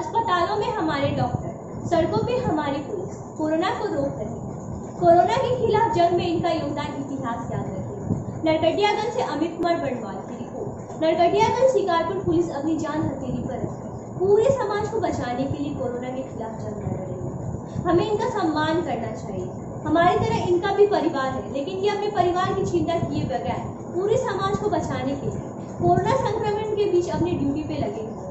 अस्पतालों में हमारे डॉक्टर, सड़कों पे हमारी पुलिस कोरोना को रोक रही है। कोरोना के खिलाफ जंग में इनका योगदान इतिहास याद रखेगा। नरकटियागंज से अमित कुमार बर्नवाल की रिपोर्ट। नरकटियागंज शिकारपुर पुलिस अपनी जान हथेली पर रखी पूरे समाज को बचाने के लिए कोरोना के खिलाफ जंग लड़ रही है। हमें इनका सम्मान करना चाहिए। हमारी तरह इनका भी परिवार है, लेकिन ये अपने परिवार की चिंता किए बगैर पूरे समाज को बचाने के लिए कोरोना संक्रमण के बीच अपनी ड्यूटी पे लगे हुए।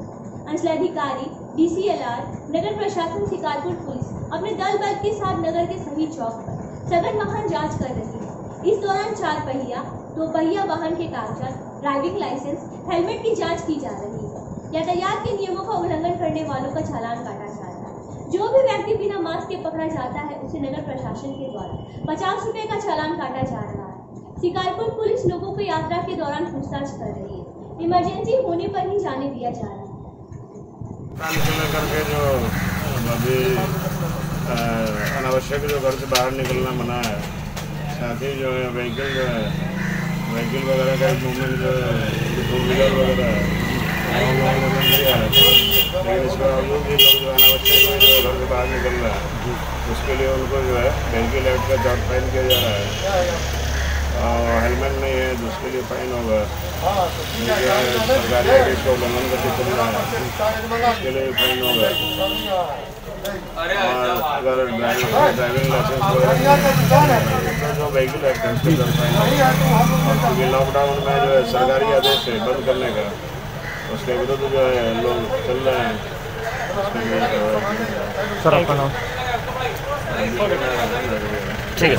अंचलाधिकारी, DCLR, नगर प्रशासन, शिकारपुर पुलिस अपने दल बल के साथ नगर के सभी चौक पर सघन वाहन जांच कर रही है। इस दौरान 4 पहिया, 2 पहिया वाहन के कागजात, ड्राइविंग लाइसेंस, हेलमेट की जाँच की जा रही है। यातायात के नियमों का उल्लंघन करने वालों का चालान काटा जा रहा है। जो भी व्यक्ति बिना मास्क के पकड़ा जाता है उसे नगर प्रशासन के द्वारा 50 रुपये का चालान काटा जा रहा है। शिकारपुर पुलिस लोगों को यात्रा के दौरान पूछताछ कर रही है। इमरजेंसी होने पर ही जाने दिया जा रहा है। करके जो अभी अनावश्यक जो घर से बाहर निकलना मना है, साथ ही जो है व्हीकल वगैरह का मूवमेंट जो है, 2 व्हीलर वगैरह है, इसके बावजूद भी लोग जो अनावश्यक घर से बाहर निकल रहा है, उसके लिए उनको जो है व्हीकल एक्ट का दंड फाइन किया जा रहा है। हेलमेट नहीं है जिसके लिए फाइन होगा, सरकारी आदेश का उल्लंघन करके चल रहा है उसके लिए फाइन होगा। अगर ड्राइविंग लाइसेंस वगैरह जो व्हीकल एक्ट है फाइन होगा, क्योंकि लॉकडाउन में जो है सरकारी आदेश है बंद करने का, उसके विरुद्ध जो है लोग चल रहे हैं। सर आपका नाम? ठीक है।